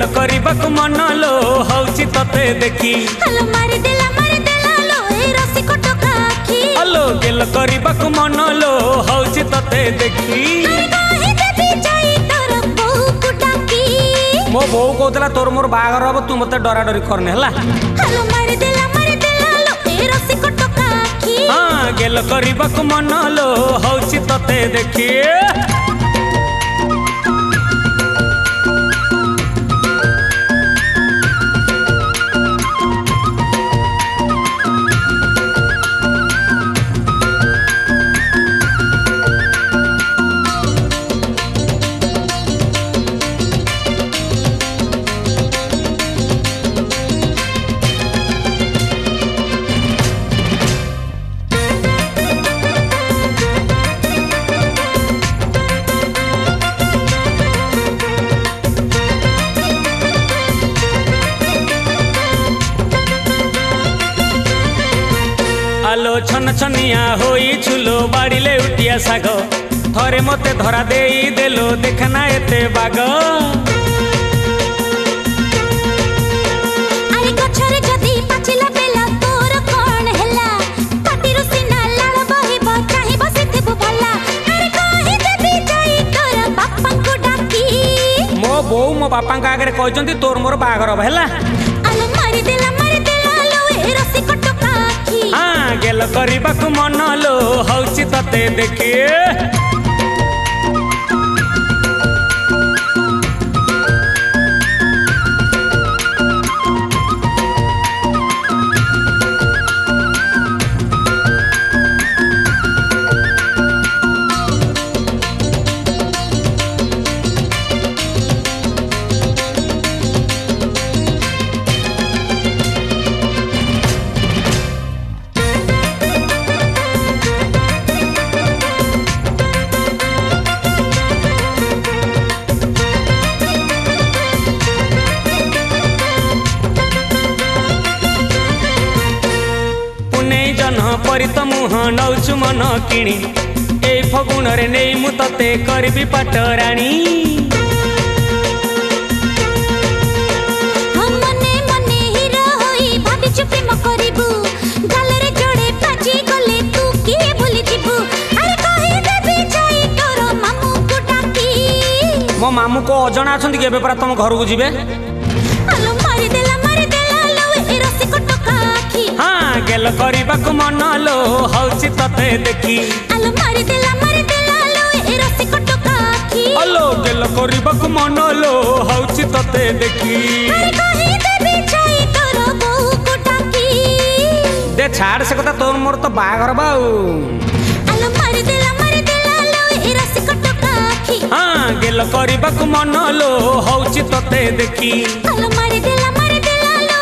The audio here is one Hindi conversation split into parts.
प्रेम करबाक मन लो हौची तते देखी हेलो मार देला लो ए रसी कोटका आखी हेलो गेल करबाक मन लो हौची तते देखी अरे काहे देबी जाई तोर बहु कुटाकी मो बहु कोतला तोर मोर बागर अब तू मते डरा डरी करने हला हेलो मार देला लो ए रसी कोटका आखी हां गेल करबाक मन लो हौची तते देखी आलो छन छनिया होई छुलो बाड़ीले उठिया साग थरे मते धरा देई देलो देखना एते बाग अरे गछरे जदी पाचिला बेला तोर कोन हेला पाटिरु सिना लाल बहिबो चाहि बसिथिबो भला अरे कहि देबी जाई तोर बापा को डाकी मो बहु मो बापा का आगे कहजंती तोर मोर बागर भला आलो मारि देला लो ए रसी कोटका आखी गेल करबाक मन लो हौची तते देखी मुह नौचु मन किणी ए फगुण रे नहीं मु तते करबी पटराणी हम मने मने हिरो होई भाभी चुपी म करिबू गाल रे जोड़े पाजी गले तू के बोली दिबू अरे कहि देबी जाई तोर मामू को डाकी मो मामू को अजणा अछन के बेपरा तुम घर को जिबे आलो मारि देला लो ए रसी को टका आखी हां गेल करबाक मन लो हौची तते देखी आलो मारि देला लो ए रसी को टका आखी आलो गेल करबाक मन लो हौची तते देखी अरे कहि देबी जाई तोर बहु को डाकी दे छाड़ से कथा तोर मोर तो बागर बाऊ आलो मारि देला लो ए रसी को टका आखी हां गेल करबाक मन लो हौची तते देखी आलो मारि देला लो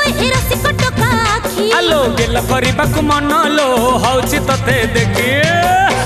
ए रसी को टका आखी आलो गेल करबाक मन लो हौची तते देखी।